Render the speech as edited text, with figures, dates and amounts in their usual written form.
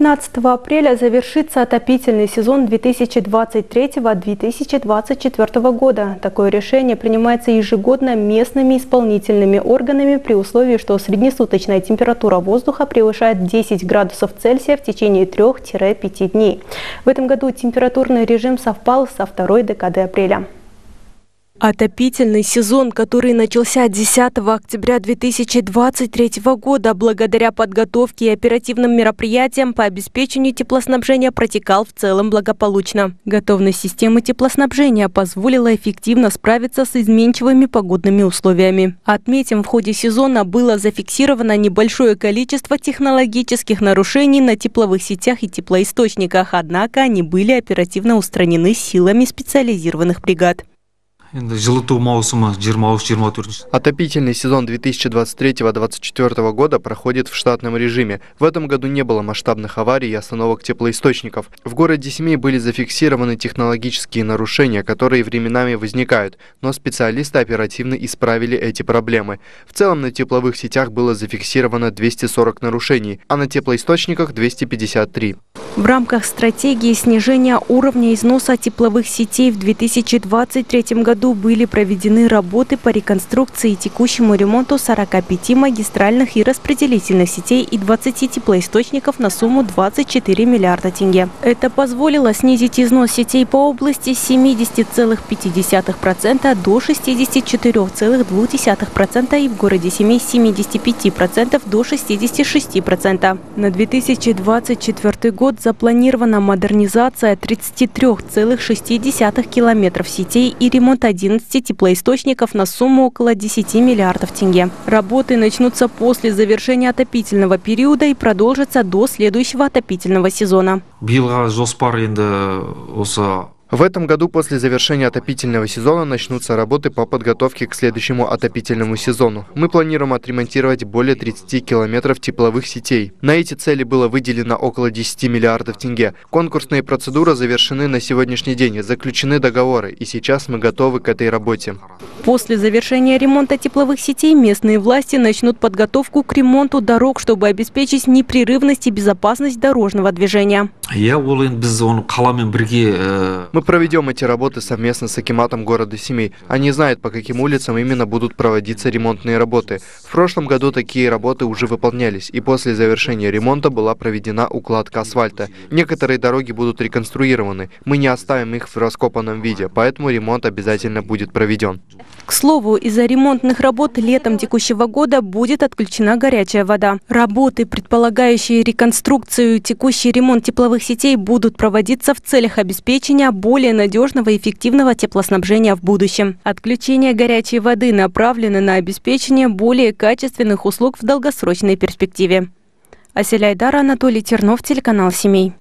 15 апреля завершится отопительный сезон 2023-2024 года. Такое решение принимается ежегодно местными исполнительными органами при условии, что среднесуточная температура воздуха превышает 10 градусов Цельсия в течение 3-5 дней. В этом году температурный режим совпал со второй декадой апреля. Отопительный сезон, который начался 10 октября 2023 года, благодаря подготовке и оперативным мероприятиям по обеспечению теплоснабжения протекал в целом благополучно. Готовность системы теплоснабжения позволила эффективно справиться с изменчивыми погодными условиями. Отметим, в ходе сезона было зафиксировано небольшое количество технологических нарушений на тепловых сетях и теплоисточниках, однако они были оперативно устранены силами специализированных бригад. Отопительный сезон 2023-2024 года проходит в штатном режиме. В этом году не было масштабных аварий и остановок теплоисточников. В городе Семей были зафиксированы технологические нарушения, которые временами возникают, но специалисты оперативно исправили эти проблемы. В целом на тепловых сетях было зафиксировано 240 нарушений, а на теплоисточниках 253. В рамках стратегии снижения уровня износа тепловых сетей в 2023 году были проведены работы по реконструкции и текущему ремонту 45 магистральных и распределительных сетей и 20 теплоисточников на сумму 24 миллиарда тенге. Это позволило снизить износ сетей по области с 70,5% до 64,2% и в городе Семей с 75% до 66%. На 2024 год запланирована модернизация 33,6 километров сетей и ремонт 11 теплоисточников на сумму около 10 миллиардов тенге. Работы начнутся после завершения отопительного периода и продолжатся до следующего отопительного сезона. В этом году после завершения отопительного сезона начнутся работы по подготовке к следующему отопительному сезону. Мы планируем отремонтировать более 30 километров тепловых сетей. На эти цели было выделено около 10 миллиардов тенге. Конкурсные процедуры завершены на сегодняшний день, заключены договоры, и сейчас мы готовы к этой работе. После завершения ремонта тепловых сетей местные власти начнут подготовку к ремонту дорог, чтобы обеспечить непрерывность и безопасность дорожного движения. Мы проведем эти работы совместно с Акиматом города Семей. Они знают, по каким улицам именно будут проводиться ремонтные работы. В прошлом году такие работы уже выполнялись, и после завершения ремонта была проведена укладка асфальта. Некоторые дороги будут реконструированы. Мы не оставим их в раскопанном виде, поэтому ремонт обязательно будет проведен. К слову, из-за ремонтных работ летом текущего года будет отключена горячая вода. Работы, предполагающие реконструкцию и текущий ремонт тепловых сетей, будут проводиться в целях обеспечения более надежного и эффективного теплоснабжения в будущем. Отключение горячей воды направлено на обеспечение более качественных услуг в долгосрочной перспективе. Анатолий Чернов, телеканал Семей.